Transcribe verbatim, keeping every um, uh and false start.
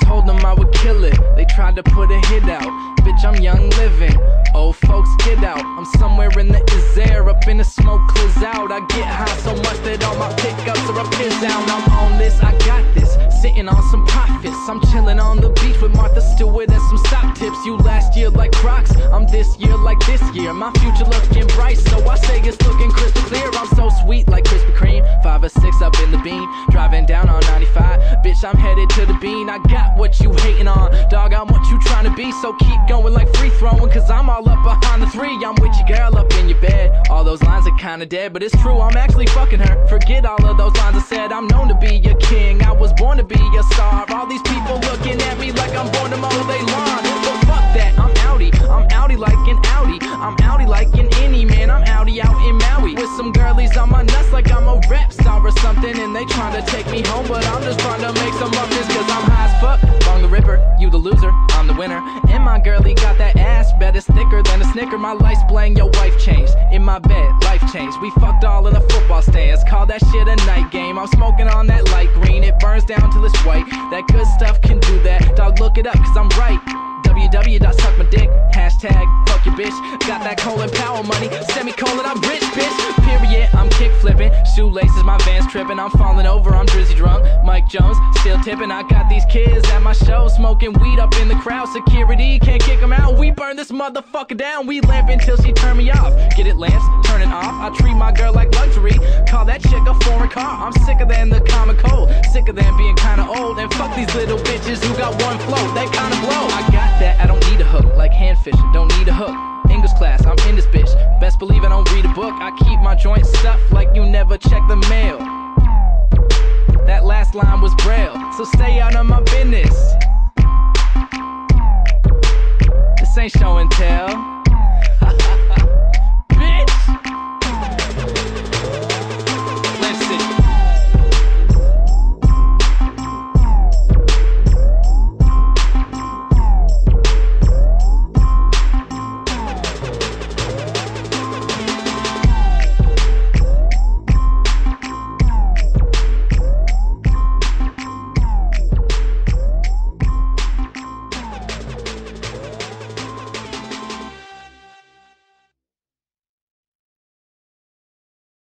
told them I would kill it. They tried to put a hit out. Bitch, I'm young living. Old folks, get out. I'm somewhere in the is air, up in the smoke clears out. I get high so much that all my pickups are up here down. I'm on this, I got this. Sitting on some profits. I'm chilling on the beach with Martha Stewart and some stock tips. You last year like rocks. I'm this year like this year. My future looking bright, so I say it's looking crystal clear. I'm so sweet like Krispy Kreme. Five or six up in the bean. Driving down on ninety-five. Bitch, I'm headed to the bean. I got what you hating on. Dog, I'm what you trying to be. So keep going like free throwing, cause I'm all up behind the three. I'm with your girl up in your bed. All those lines are kinda dead, but it's true, I'm actually fucking her. Forget all of those lines I said. I'm known to be your king. I was born to be a star. All these people looking at me like I'm born to mow they lawn. But fuck that, I'm outie. I'm outie like an outie. I'm outie like an innie, man. I'm outie out in Maui with some girlies on my nuts like I'm a rap star or something. And they trying to take me home, but I'm just trying to make some of this, cause I'm high as fuck. Bong the ripper, you the loser, I'm the winner. And my girlie got that ass, bet it's thicker than a Snicker. My life's blank, your wife changed. In my bed, life changed. We fucked all in the football stands. Call that shit a night game. I'm smoking on that light green. It burns down till it's white. That good stuff can do that. Dog, look it up, cause I'm right. w w w dot suck my dick. Hashtag fuck your bitch. Got that colon power money. Semicolon, I'm rich, bitch. Period, I'm kick flipping. Shoelaces, my Vans tripping. I'm falling over, I'm drizzy drunk. Mike Jones, still tipping. I got these kids at my show smoking weed up in the crowd. Security can't kick them out. We burn this motherfucker down. We lamp until she turn me off. Get it, lamps, turn it off. I treat my girl like luxury. Call that chick a foreign car. I'm sicker than the common cold. Sicker than being kinda old. And fuck these little bitches who got one flow. They kinda blow. I got that. I don't need a hook, like hand fishing, don't need a hook. English class, I'm in this bitch. Best believe I don't read a book. I keep my joints stuffed like you never check the mail. That last line was braille, so stay out of my business. This ain't show and tell.